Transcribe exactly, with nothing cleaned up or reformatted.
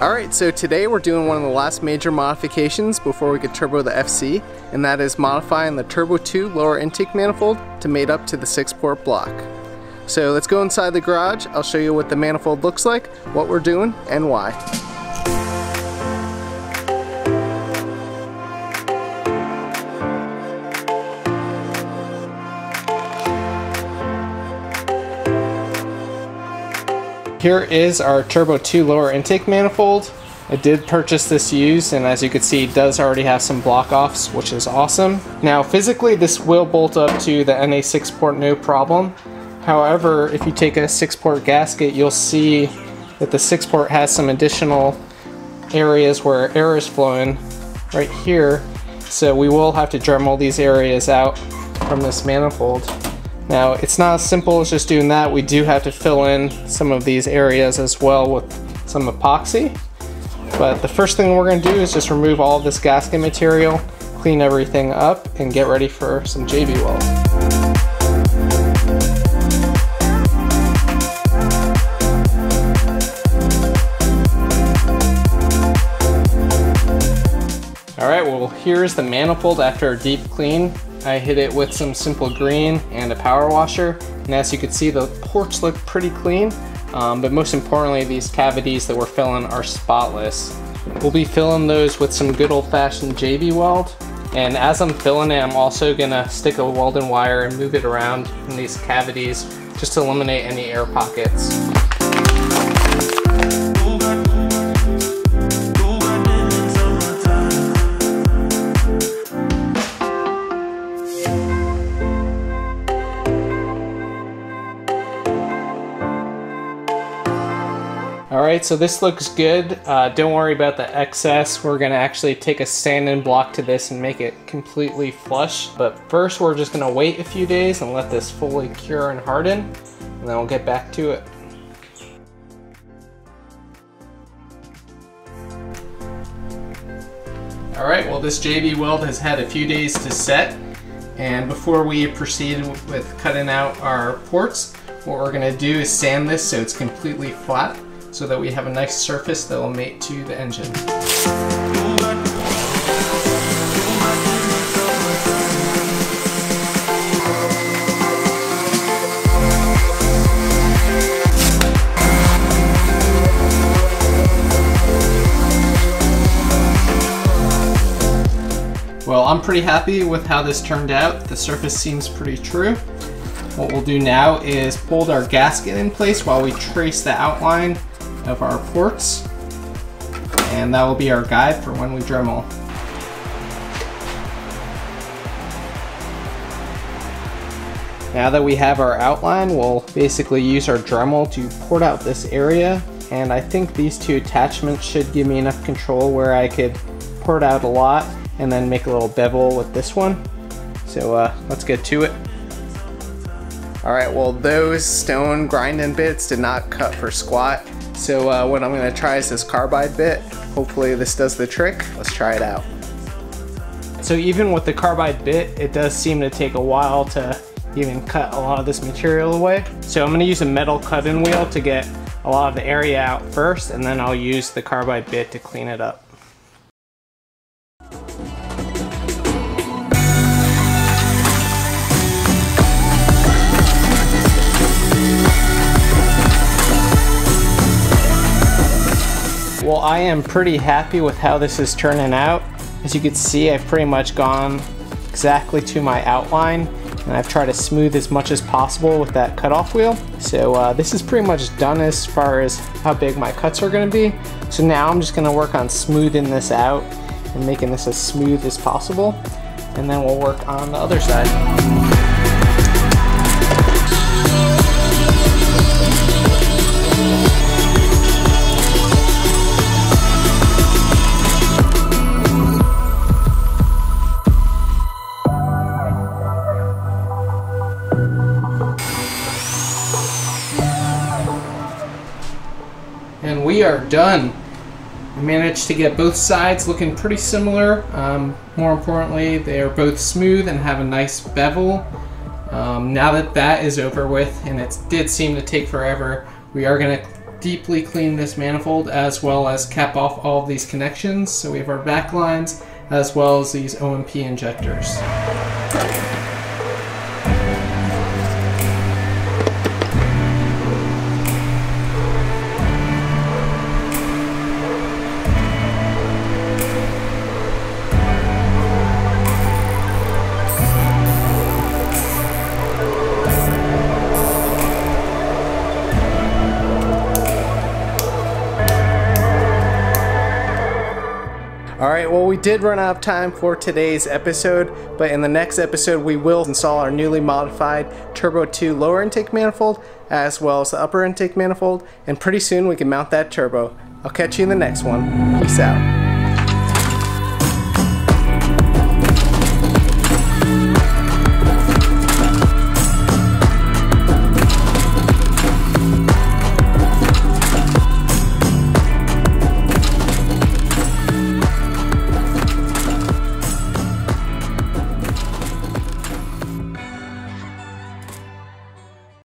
Alright, so today we're doing one of the last major modifications before we could turbo the F C, and that is modifying the Turbo two lower intake manifold to mate up to the six port block. So let's go inside the garage, I'll show you what the manifold looks like, what we're doing, and why. Here is our Turbo two lower intake manifold. I did purchase this used, and as you can see, it does already have some block offs, which is awesome. Now physically this will bolt up to the N A six port, no problem. However, if you take a six port gasket, you'll see that the six port has some additional areas where air is flowing right here. So we will have to Dremel these areas out from this manifold. Now, it's not as simple as just doing that. We do have to fill in some of these areas as well with some epoxy. But the first thing we're gonna do is just remove all this gasket material, clean everything up, and get ready for some J B Weld. Alright, well here's the manifold after a deep clean. I hit it with some simple green and a power washer, and as you can see the ports look pretty clean, um, but most importantly these cavities that we're filling are spotless. We'll be filling those with some good old-fashioned J B Weld, and as I'm filling it I'm also going to stick a welding wire and move it around in these cavities just to eliminate any air pockets. Alright, so this looks good. Uh, don't worry about the excess. We're going to actually take a sand-in block to this and make it completely flush. But first, we're just going to wait a few days and let this fully cure and harden, and then we'll get back to it. Alright, well this J B Weld has had a few days to set, and before we proceed with cutting out our ports, what we're going to do is sand this so it's completely flat, so that we have a nice surface that will mate to the engine. Well, I'm pretty happy with how this turned out. The surface seems pretty true. What we'll do now is hold our gasket in place while we trace the outline of our ports, and that will be our guide for when we Dremel. Now that we have our outline, we'll basically use our Dremel to port out this area, and I think these two attachments should give me enough control where I could port out a lot and then make a little bevel with this one. So uh, let's get to it. Alright, well those stone grinding bits did not cut for squat. So uh, what I'm going to try is this carbide bit. Hopefully this does the trick. Let's try it out. So even with the carbide bit, it does seem to take a while to even cut a lot of this material away. So I'm going to use a metal cutting wheel to get a lot of the area out first, and then I'll use the carbide bit to clean it up. Well, I am pretty happy with how this is turning out. As you can see, I've pretty much gone exactly to my outline, and I've tried to smooth as much as possible with that cutoff wheel. So uh, this is pretty much done as far as how big my cuts are going to be. So now I'm just going to work on smoothing this out and making this as smooth as possible, and then we'll work on the other side. And we are done. I managed to get both sides looking pretty similar. Um, more importantly, they are both smooth and have a nice bevel. Um, now that that is over with, and it did seem to take forever, we are going to deeply clean this manifold as well as cap off all of these connections. So we have our back lines as well as these O M P injectors. Alright, well, we did run out of time for today's episode, but in the next episode we will install our newly modified Turbo two lower intake manifold as well as the upper intake manifold, and pretty soon we can mount that turbo. I'll catch you in the next one. Peace out.